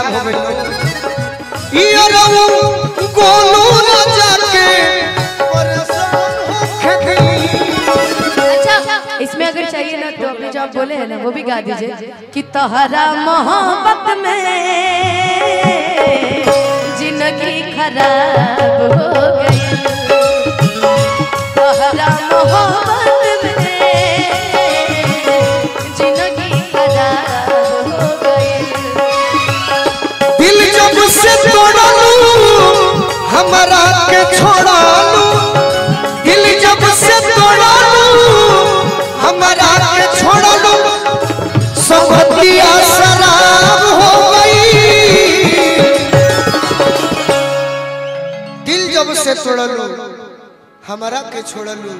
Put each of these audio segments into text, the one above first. खराब हो गई गोलू ना जाके अच्छा इसमें अगर चाहिए ना तो अपने जो आप बोले हैं ना वो भी गा दीजिए कि तोहरा मोहब्बत में जिंदगी खराब हो गई तोहरा मोहब्बत हमरा के छोड़ा लू दिल जब से तोड़ा लू हमरा के छोड़ा लू सबतिया शराब हो गई दिल जब से तोड़ा लू हमरा के छोड़ा लू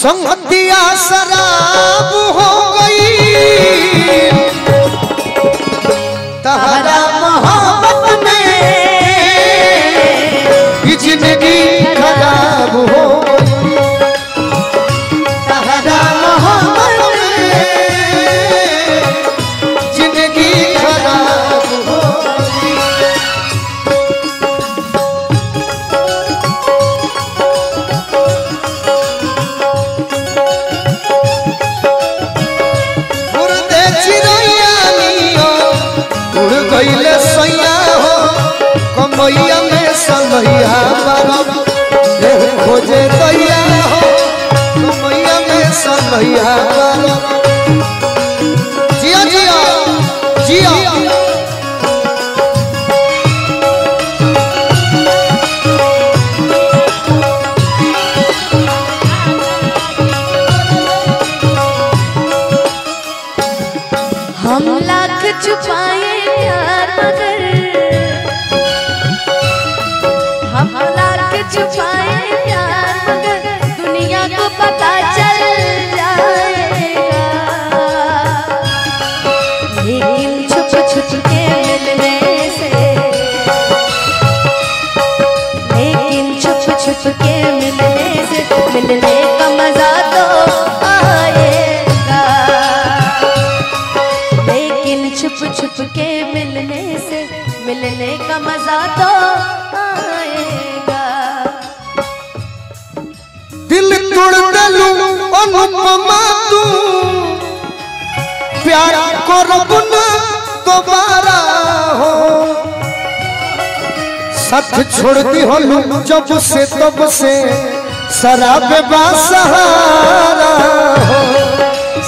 सबतिया शराब हो गई तहरा मोहब्बत में जिंदगी खराब हो तहरा मोहब्बत में जिंदगी खराब हो उड़ते चिड़ैया नियो उड़ गइल सैया हो कमैया में सनैया खोजे दैया हो मैया में सनैया जिया जिया जिया हम लाख छुपाए यार मगर हम लाख छुपाए पता चल जाएगा लेकिन छुप छुप के मिलने से लेकिन छुप छुप के मिलने का मजा तो आएगा लेकिन छुप छुप के मिलने से मिलने का मजा तो आएगा दिल तोड़ डालू अनुपमा तू प्यार करब ना दोबारा हो साथ छोड़ती हो जब से तब से शराब बा सहारा हो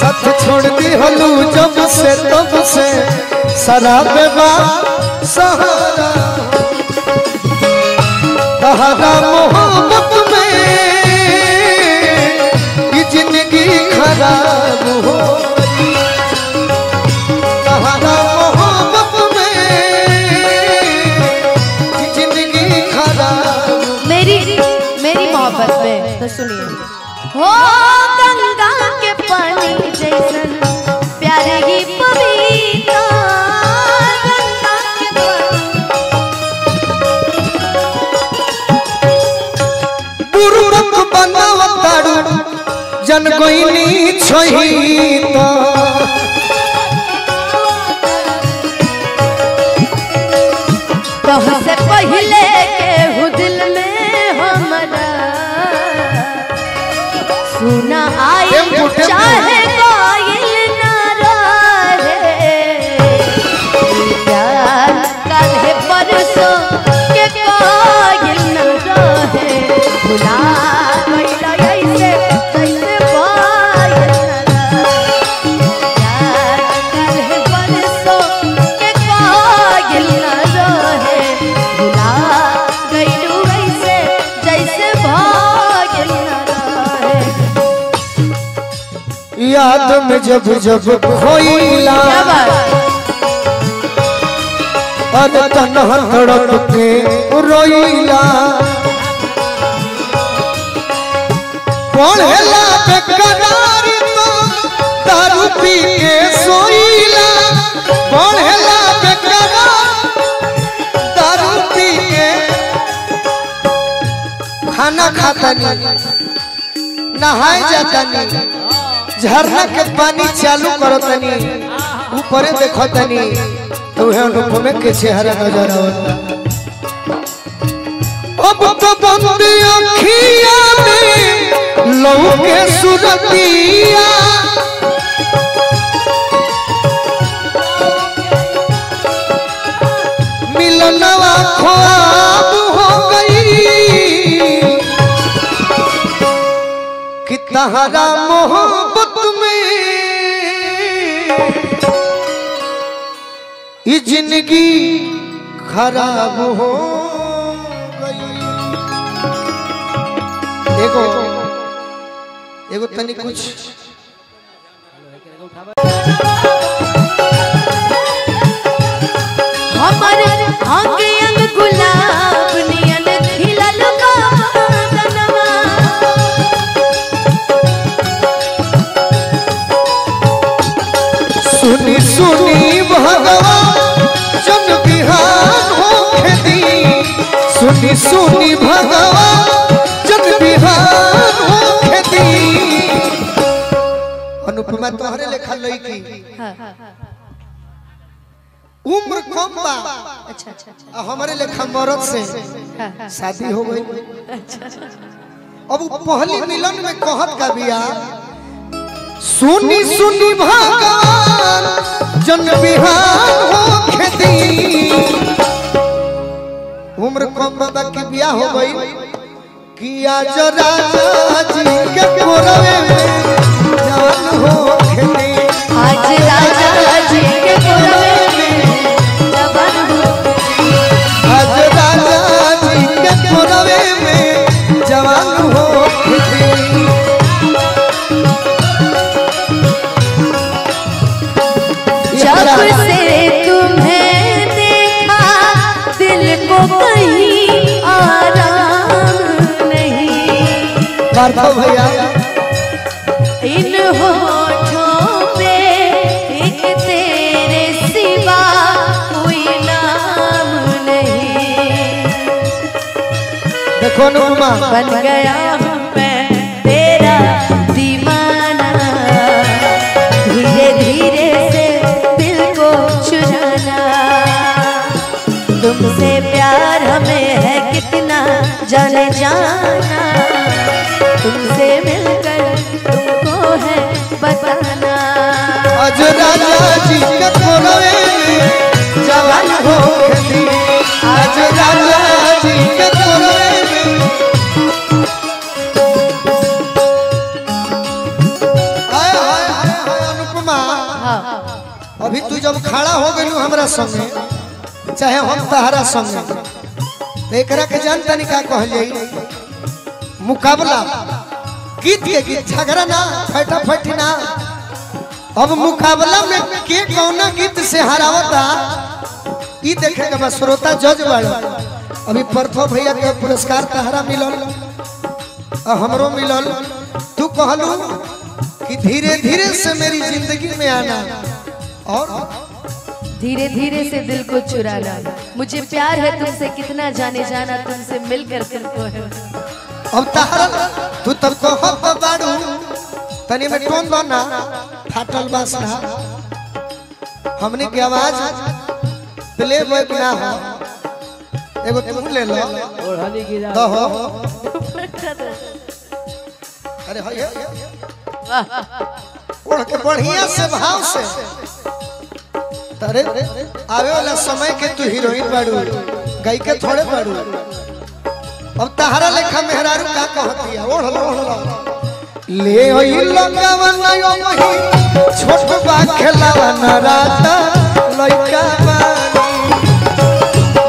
साथ छोड़ती हो जब से तब से शराब बा सहारा तहरा मोहब्बत में जिंदगी खराब हो तहरा मोहब्बत में जिंदगी खराब मेरी मेरी मोहब्बत में तो सुनिए हो गंगा के पानी जैसन प्यार ही पवित्र जन कोई नहीं छहिता तुमसे पहले के हु दिल में हमरा सुना आए चाहे कोई ना रहे प्यार कल है परसों के कोई ना रहे भुला याद में जब जब खोईला तड़प के रोईला पढ़ला बेकरार तो दारू पी के सोईला पढ़ला बेकरार दारू पी के खाना खाता नहीं नहाए जाता नहीं झरना के पानी चालू करो तनी ऊपर देखो तनी तुम्हें अनुपमा के चेहरा नजर आता। अब तो बंदी अखियां में लहू के सुरतिया, मिलनवा ख्वाब हो गई कि तहरा मोहब्बत में ये जिंदगी खराब हो गई। देखो एगो तनी कुछ सुनी भगवान जन बिहान होके दी, सुनी सुनी भगवान जन बिहान होके दी। अनुपमा तोहरे लेखा लईकी उम्र कम बा, अच्छा अच्छा, हमारे लेखा मरद से शादी हो गई। अब पहली मिलन में कहत का बियाह सुनी सुनी भगवान जन बिहान होके दी। उम्र कम बा के बियाह हो गई कि आज राजा जी के कोरवे में जान होके दी, आज राजा जी के कोरवे में जान होके दी, आज राजा जी के कोरवे में जवान होके दी। जब से तुम्हें देखा दिल को कहीं आराम नहीं। भैया इन होठों पे एक तेरे सिवा कोई नाम नहीं। देखो अनुपमा बन गया मैं तेरा दीवाना, धीरे धीरे तुमसे प्यार हमें है कितना जाने जाना, तुमसे मिलकर तुमको है बताना। आज राजा जी के कोरवे में जवान होके दी, आज राजा जी के कोरवे में। आय हाय हाय अनुपमा, अभी तू जब खड़ा हो गई हमरा संग चाहे हम तहरा संग एकरा के जानता नहीं का कहलिए मुकाबला गीत के गीत झगड़ा ना फटाफटी ना। अब मुकाबला में के कौना गीत से हरावता ये देखे के बस श्रोता जज वाला। अभी प्रथम भैया के पुरस्कार तहरा मिलल और हमरो मिलल। तू कहलू कि धीरे धीरे से मेरी जिंदगी में आना और धीरे धीरे से दिल को चुराना, मुझे प्यार है तुमसे कितना जाने जाना, तुमसे मिलकर तुमको है। अब तू तब को बाड़ू तनी में टोन बना फाटल बास ना हमने की आवाज प्ले बॉय ना हो। एगो तुम ले लो ओढ़नी गिरा दो हो। अरे हाय वाह ओढ़ के बढ़िया से भाव से तरे आवे वाला समय के तू हीरोइन बाड़ू गई के थोड़े बाड़ू। अब तहारा लेखा मेहरारू का कहती है ओढ़ ले होई लंगावा नयो मही छोट बा खेलावा न राता लइका बानी,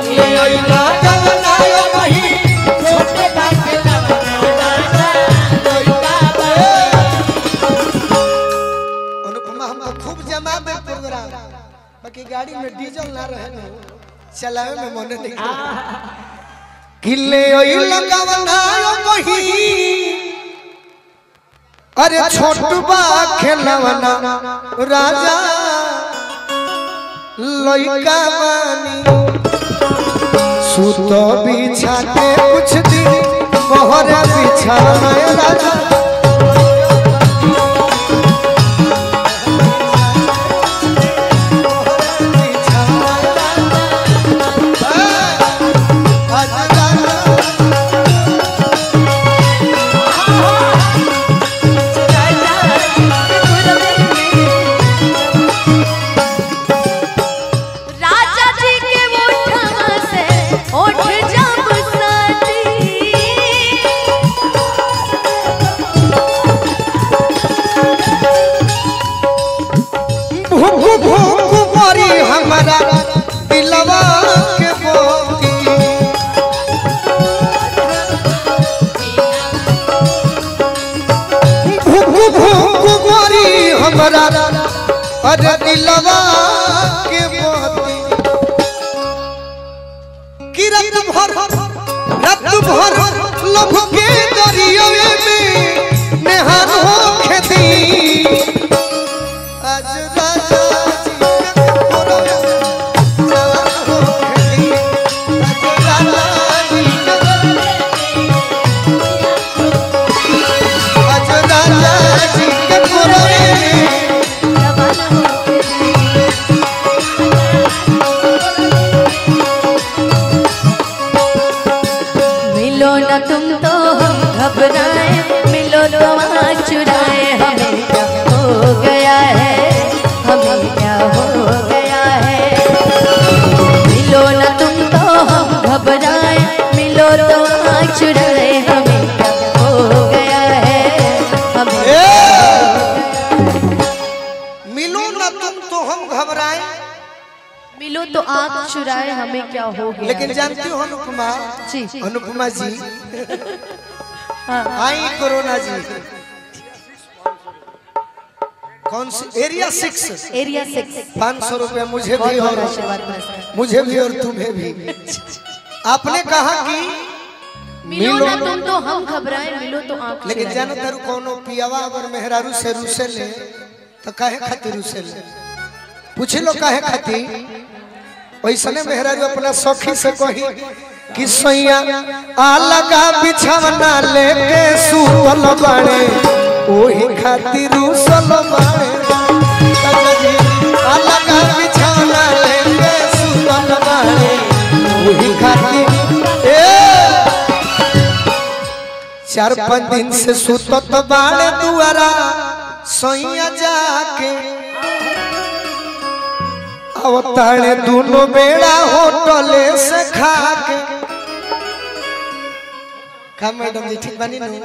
ले होई लंगावा नयो मही छोट बा खेलावा न राता लइका बानी। अनुपमा हमको खूब जमा में प्रोग्राम बाकी गाड़ी में डीजल ना रहे ना चलावे में मन नहीं किले ओई लगावना ओ मही। अरे छोटबा खेलवना राजा लइका बानी, सूत बिछा के कुछ दिन मोहरा बिछाना राजा। तोरा अरे दिलवा के मोहती की रात भर लभ के दरिया में नेहान हो खेती आज राजा चुराए हमें क्या हो गया। लेकिन जानती हो अनुपमा जी, अनुपमा जी आई कोरोना जी कौन सी एरिया 6 500 रुपया मुझे भी और तुम्हें भी। आपने कहा कि मिलो ना तुम तो हम घबराए मिलो तो आप। लेकिन जानतर कोनो पियावा और मेहरारू से रूसे ले तो काहे खातिर रूसे ले पूछ लो काहे खातिर। वैसे मेहराज अपना सखी से कही कि सैया आलगा बिछवना लेके सुतल बड़े ओही खातिर सुतल बड़े आलगा बिछवना लेके सुतल बड़े ओही खातिर ए 4-5 दिन से सुतत बाड़े दुआरा सैया जाके अवतारे दोनों बेड़ा होटल से खा के का मैडम जी ठीक बनी नहीं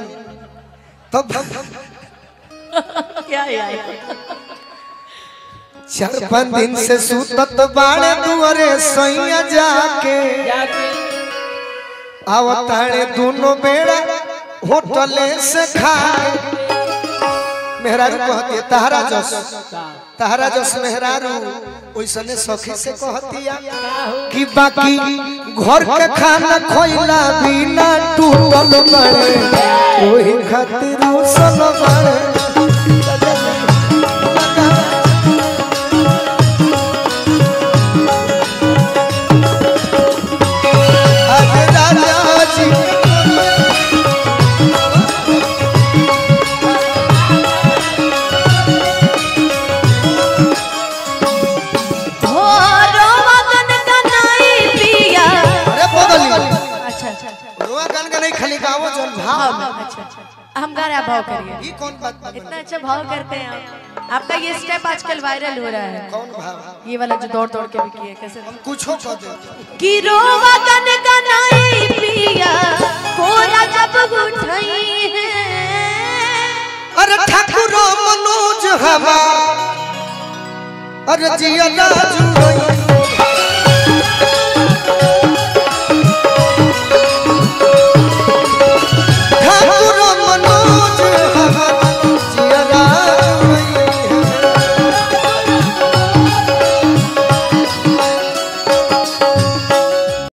तो क्या यार 4-5 दिन से सुतत बाड़े दुआरे सैया जाके अवतारे दोनों बेड़ा होटल से खा मेहरारू कहती तहरा जस मेहरारू ओइसने सखी से कहतिया कि बाकी घर के खाना खोइला बिना टूटल बड़े ओही खातिर उसल बड़े ये कौन बात इतना अच्छा भाव करते हैं आप। आपका ये स्टेप आजकल वायरल हो रहा है। कौन भाव ये वाला जो दौड़ के भी किए कैसे हम कुछ हो कि रोवा गन गनाई पिया कोरा जब उठाई है अरे ठाकुर मनोज हवा अरे जिया राजू